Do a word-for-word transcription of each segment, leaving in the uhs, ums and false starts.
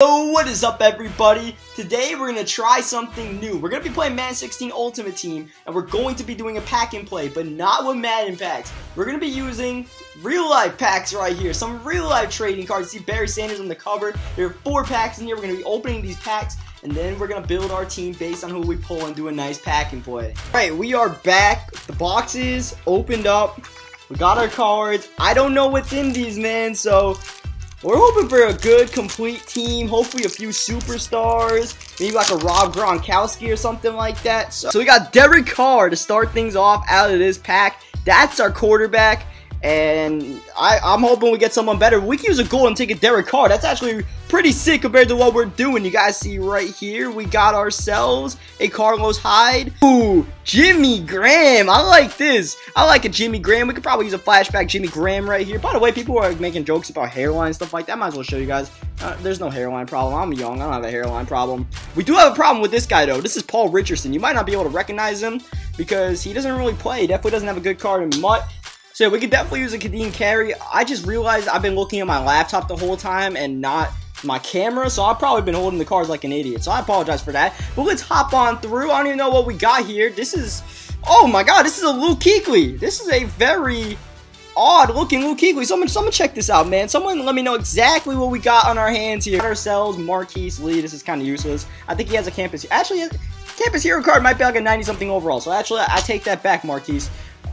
Yo, what is up everybody? Today we're going to try something new. We're going to be playing Madden sixteen Ultimate Team, and we're going to be doing a pack and play, but not with Madden packs. We're going to be using real life packs right here, some real life trading cards. You see Barry Sanders on the cover. There are four packs in here. We're going to be opening these packs, and then we're going to build our team based on who we pull and do a nice pack and play. Alright, we are back. The boxes opened up. We got our cards. I don't know what's in these, man, so we're hoping for a good, complete team, hopefully a few superstars, maybe like a Rob Gronkowski or something like that. So, so we got Derek Carr to start things off out of this pack. That's our quarterback, and I, I'm hoping we get someone better. We can use a Golden Ticket Derek Carr. That's actually pretty sick compared to what we're doing. You guys see right here, we got ourselves a Carlos Hyde. Ooh, Jimmy Graham. I like this. I like a Jimmy Graham. We could probably use a flashback Jimmy Graham right here. By the way, people are making jokes about hairline and stuff like that. Might as well show you guys. Uh, there's no hairline problem. I'm young. I don't have a hairline problem. We do have a problem with this guy, though. This is Paul Richardson. You might not be able to recognize him because he doesn't really play. He definitely doesn't have a good card in Mutt. So we could definitely use a Kadeem Carry. I just realized I've been looking at my laptop the whole time and not my camera, so I've probably been holding the cards like an idiot. So I apologize for that. But let's hop on through. I don't even know what we got here. This is, oh my god, this is a Luke Kuechly. This is a very odd looking Luke Kuechly. Someone, someone check this out, man. Someone let me know exactly what we got on our hands here. We got ourselves Marqise Lee. This is kind of useless. I think he has a campus. Actually, campus hero card might be like a ninety something overall. So actually, I take that back, Marqise.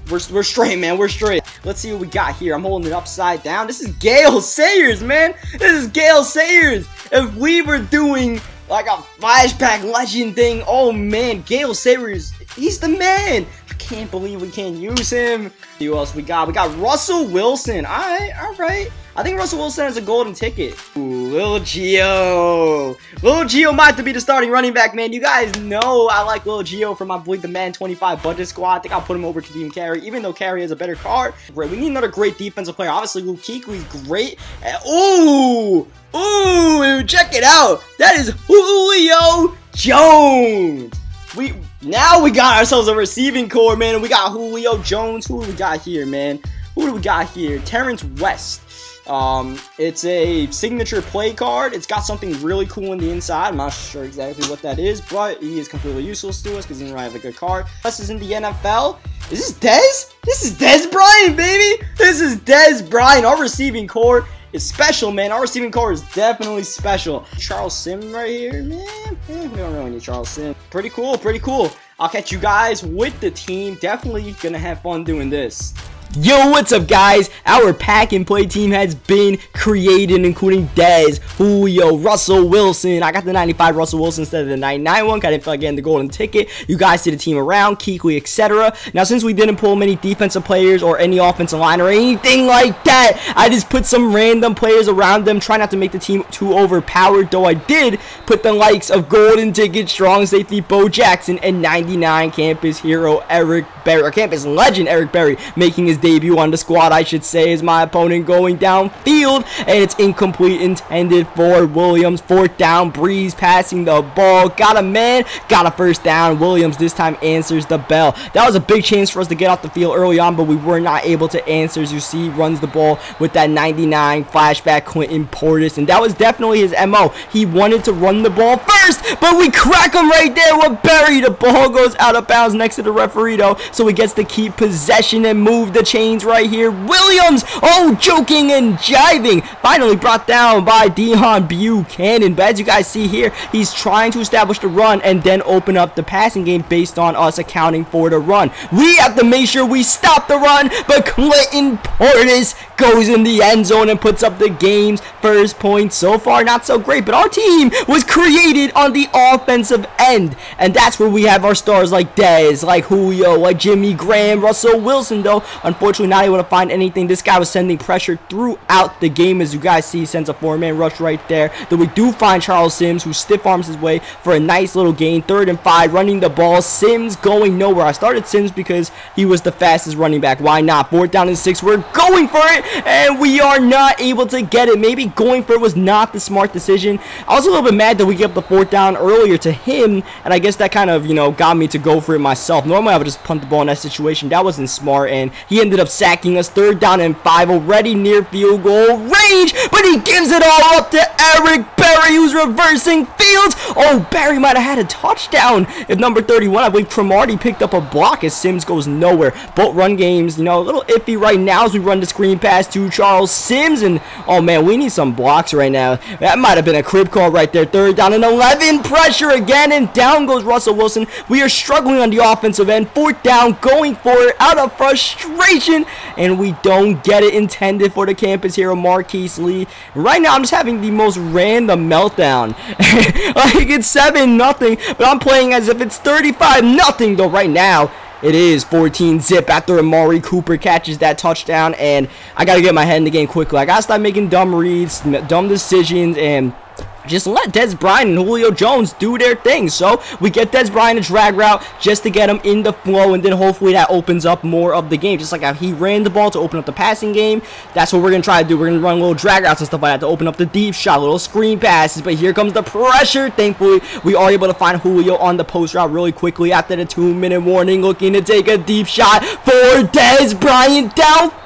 We're, we're straight, man. We're straight. Let's see what we got here. I'm holding it upside down. This is Gale Sayers, man. This is Gale Sayers. If we were doing like a flashback legend thing, oh, man. Gale Sayers, he's the man. I can't believe we can't use him. Who else we got? We got Russell Wilson. All right, all right. I think Russell Wilson has a golden ticket. Ooh, Lil Gio. Lil Gio might have to be the starting running back, man. You guys know I like Lil Gio from, I believe, the Madden twenty-five budget squad. I think I'll put him over Kadeem Carry, even though Carry has a better card. Great. We need another great defensive player. Obviously, Luke Kuechly's great. Ooh, ooh, check it out. That is Julio Jones. We Now we got ourselves a receiving core, man. And we got Julio Jones. Who do we got here, man? Who do we got here? Terrence West. Um, it's a signature play card. It's got something really cool on the inside. I'm not sure exactly what that is, but he is completely useless to us because he doesn't have a good card. This is in the N F L. Is this Dez? This is Dez Bryant, baby! This is Dez Bryant. Our receiving core is special, man. Our receiving core is definitely special. Charles Sims right here, man. Eh, we don't really need Charles Sims. Pretty cool, pretty cool. I'll catch you guys with the team. Definitely gonna have fun doing this. Yo, what's up guys? Our pack and play team has been created, including Dez, Julio, Russell Wilson. I got the ninety-five Russell Wilson instead of the ninety-nine one, 'cause I didn't feel like getting the golden ticket. You guys see the team around, Kuechly, et cetera. Now, since we didn't pull many defensive players or any offensive line or anything like that, I just put some random players around them, try not to make the team too overpowered, though I did put the likes of golden ticket, strong safety, Bo Jackson, and ninety-nine campus hero, Eric Berry, or campus legend, Eric Berry, making his debut on the squad, I should say, is my opponent going downfield, and it's incomplete, intended for Williams. Fourth down, Breeze passing the ball, got a man, got a first down. Williams this time answers the bell. That was a big chance for us to get off the field early on, but we were not able to answer. As you see, runs the ball with that ninety-nine flashback Clinton Portis, and that was definitely his M O. He wanted to run the ball first, but we crack him right there with Barry. The ball goes out of bounds next to the referee, though, so he gets to keep possession and move the chains right here. Williams, oh, joking and jiving, finally brought down by Deion Buchanan. But as you guys see here, he's trying to establish the run and then open up the passing game based on us accounting for the run. We have to make sure we stop the run, but Clinton Portis goes in the end zone and puts up the game's first point. So far, not so great, but our team was created on the offensive end, and that's where we have our stars like Dez, like Julio, like Jimmy Graham, Russell Wilson, though. Unfortunately, not able to find anything. This guy was sending pressure throughout the game. As you guys see, sends a four-man rush right there. Then we do find Charles Sims, who stiff arms his way for a nice little gain. Third and five, running the ball. Sims going nowhere. I started Sims because he was the fastest running back. Why not? Fourth down and six. We're going for it, and we are not able to get it. Maybe going for it was not the smart decision. I was a little bit mad that we gave up the fourth down earlier to him, and I guess that kind of, you know, got me to go for it myself. Normally, I would just punt the ball in that situation. That wasn't smart, and he ended up sacking us. Third down and five, already near field goal range, but he gives it all up to Eric Berry, who's reversing fields. Oh, Berry might have had a touchdown. If number thirty-one, I believe Cromartie picked up a block as Sims goes nowhere. Both run games, you know, a little iffy right now as we run the screen pass to Charles Sims, and oh man, we need some blocks right now. That might have been a crib call right there. Third down and eleven, pressure again, and down goes Russell Wilson. We are struggling on the offensive end. Fourth down, going for it out of frustration, and we don't get it intended for the campus hero, Marqise Lee. Right now, I'm just having the most random meltdown. Like, it's seven nothing, but I'm playing as if it's thirty-five nothing, though right now. It is fourteen zip after Amari Cooper catches that touchdown, and I got to get my head in the game quickly. I got to stop making dumb reads, dumb decisions, and just let Dez Bryant and Julio Jones do their thing. So we get Dez Bryant a drag route just to get him in the flow, and then hopefully that opens up more of the game. Just like how he ran the ball to open up the passing game, that's what we're going to try to do. We're going to run little drag routes and stuff like that to open up the deep shot, little screen passes. But here comes the pressure. Thankfully, we are able to find Julio on the post route really quickly after the two-minute warning, looking to take a deep shot for Dez Bryant downfield.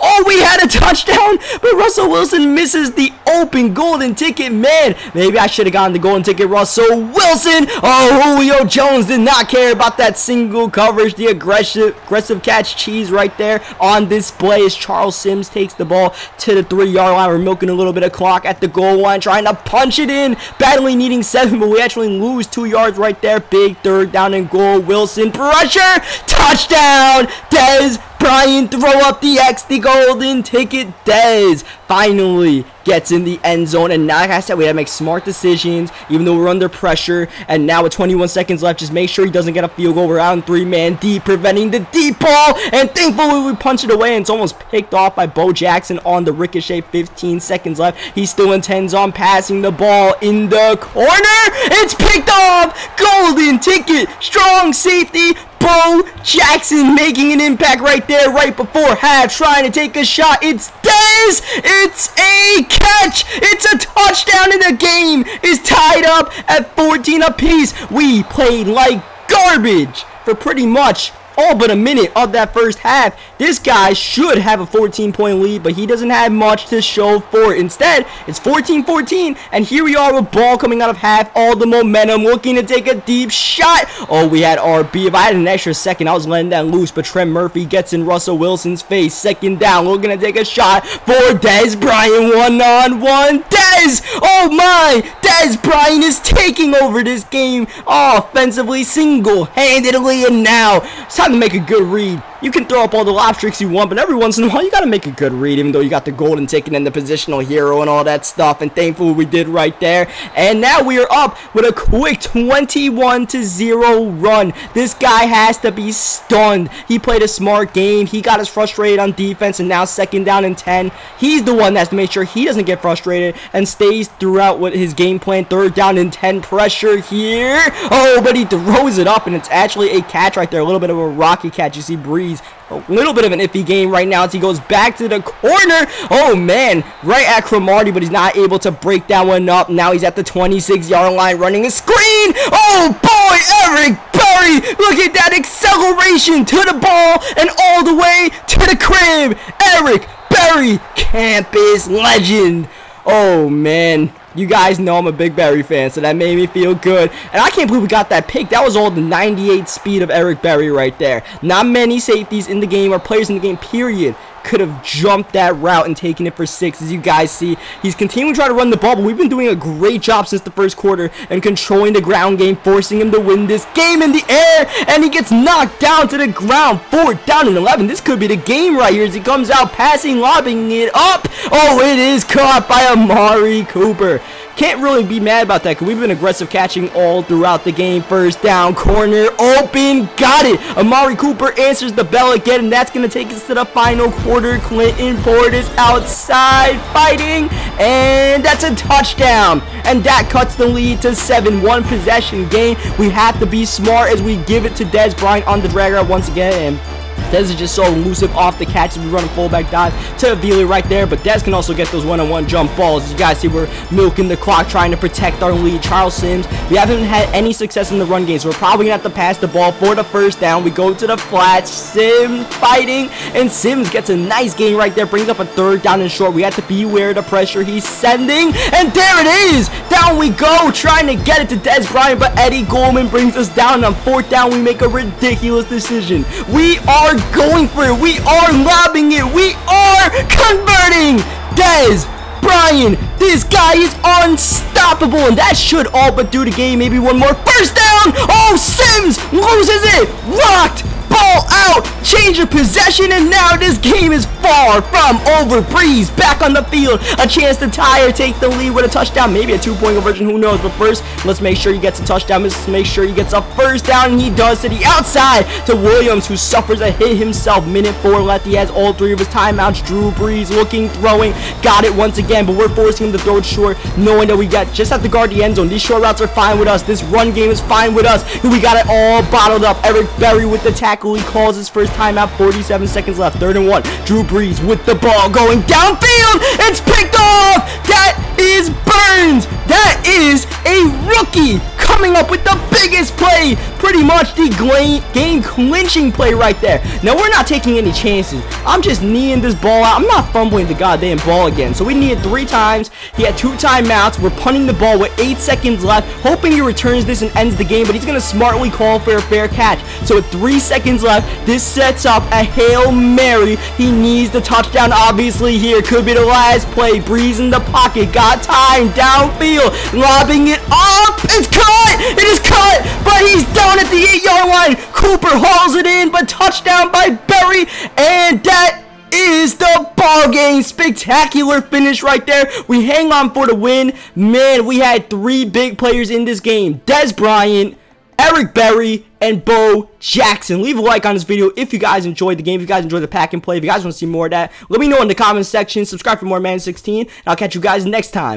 Oh, we had a touchdown, but Russell Wilson misses the open golden ticket. Man, maybe I should have gotten the golden ticket, Russell Wilson. Oh, Julio Jones did not care about that single coverage. The aggressive aggressive catch cheese right there on display as Charles Sims takes the ball to the three-yard line. We're milking a little bit of clock at the goal line, trying to punch it in, badly needing seven, but we actually lose two yards right there. Big third down and goal. Wilson, pressure, touchdown, Dez Bryant, throw up the X, the golden ticket. Dez finally gets in the end zone, and now, like I said, we have to make smart decisions, even though we're under pressure, and now with twenty-one seconds left, just make sure he doesn't get a field goal. We're out in three-man deep, preventing the deep ball, and thankfully, we punch it away, and it's almost picked off by Bo Jackson on the ricochet. Fifteen seconds left. He still intends on passing the ball in the corner. It's picked off! Golden ticket, strong safety, Bo Jackson making an impact right there, right before half, trying to take a shot. It's Dez! It's a catch! It's a touchdown, and the game is tied up at fourteen apiece. We played like garbage for pretty much all but a minute of that first half. This guy should have a fourteen point lead, but he doesn't have much to show for it. Instead, it's fourteen fourteen, and here we are with ball coming out of half, all the momentum, looking to take a deep shot. Oh, we had R B. If I had an extra second, I was letting that loose, but Trent Murphy gets in Russell Wilson's face. Second down, looking to take a shot for Dez Bryant, one-on-one. Dez! Oh my! Dez Bryant is taking over this game offensively, single-handedly, and now it's time to make a good read. You can throw up all the lob tricks you want, but every once in a while, you got to make a good read, even though you got the golden ticket and the positional hero and all that stuff, and thankfully we did right there, and now we are up with a quick twenty-one to zero run. This guy has to be stunned. He played a smart game. He got us frustrated on defense, and now second down and ten. He's the one that has to make sure he doesn't get frustrated and stays throughout with his game plan. Third down and ten, pressure here. Oh, but he throws it up, and it's actually a catch right there, a little bit of a rocky catch. You see Brees, a little bit of an iffy game right now as he goes back to the corner. Oh man, right at Cromartie, but he's not able to break that one up. Now he's at the twenty-six yard line running a screen. Oh boy, Eric Berry, look at that acceleration to the ball and all the way to the crib. Eric Berry, campus legend. Oh man, you guys know I'm a big Berry fan, so that made me feel good. And I can't believe we got that pick. That was all the ninety-eight speed of Eric Berry right there. Not many safeties in the game or players in the game, period, could have jumped that route and taken it for six. As you guys see, he's continuing to try to run the ball, but we've been doing a great job since the first quarter and controlling the ground game, forcing him to win this game in the air, and he gets knocked down to the ground. Fourth down and eleven. This could be the game right here as he comes out passing, lobbing it up. Oh, it is caught by Amari Cooper. Can't really be mad about that because we've been aggressive catching all throughout the game. First down, corner open, got it. Amari Cooper answers the bell again, and that's going to take us to the final quarter. Clinton Portis outside fighting, and that's a touchdown, and that cuts the lead to seven one. Possession game. We have to be smart as we give it to Dez Bryant on the drag route once again, and Dez is just so elusive off the catch. We run a fullback dive to Avila right there, but Dez can also get those one-on-one jump balls. You guys see we're milking the clock, trying to protect our lead. Charles Sims, we haven't had any success in the run game, so we're probably gonna have to pass the ball for the first down. We go to the flats, Sims fighting, and Sims gets a nice gain right there, brings up a third down and short. We have to beware the pressure he's sending, and there it is. Down we go, trying to get it to Dez Bryant, but Eddie Goldman brings us down. On fourth down, we make a ridiculous decision. We are going for it. We are lobbing it. We are converting. Dez Bryant, this guy is unstoppable, and that should all but do the game. Maybe one more first down. Oh, Sims loses it. Locked. Ball out, change of possession, and now this game is far from over. Breeze back on the field, a chance to tie or take the lead with a touchdown, maybe a two-point conversion, who knows. But first, let's make sure he gets a touchdown. Let's make sure he gets a first down, and he does, to the outside to Williams, who suffers a hit himself. Minute four left. He has all three of his timeouts. Drew Brees looking, throwing, got it once again, but we're forcing him to throw it short, knowing that we got just have to guard the end zone. These short routes are fine with us. This run game is fine with us, and we got it all bottled up. Eric Berry with the tackle. He calls his first timeout. forty-seven seconds left. Third and one. Drew Brees with the ball going downfield. It's picked off. That is Burns. That is a rookie coming up with the biggest play. Pretty much the game clinching play right there. Now, we're not taking any chances. I'm just kneeing this ball out. I'm not fumbling the goddamn ball again. So we knee it three times. He had two timeouts. We're punting the ball with eight seconds left, hoping he returns this and ends the game, but he's going to smartly call for a fair catch. So with three seconds left, this sets up a Hail Mary. He needs the touchdown, obviously, here. Could be the last play. Breeze in the pocket. Got time. Downfield. Lobbing it up. It's caught. It is caught, but he's down at the eight-yard line. Cooper hauls it in, but touchdown by Berry, and that is the ball game. Spectacular finish right there. We hang on for the win. Man, we had three big players in this game: Dez Bryant, Eric Berry, and Bo Jackson. Leave a like on this video if you guys enjoyed the game, if you guys enjoyed the pack and play, if you guys want to see more of that. Let me know in the comment section. Subscribe for more Madden sixteen, and I'll catch you guys next time.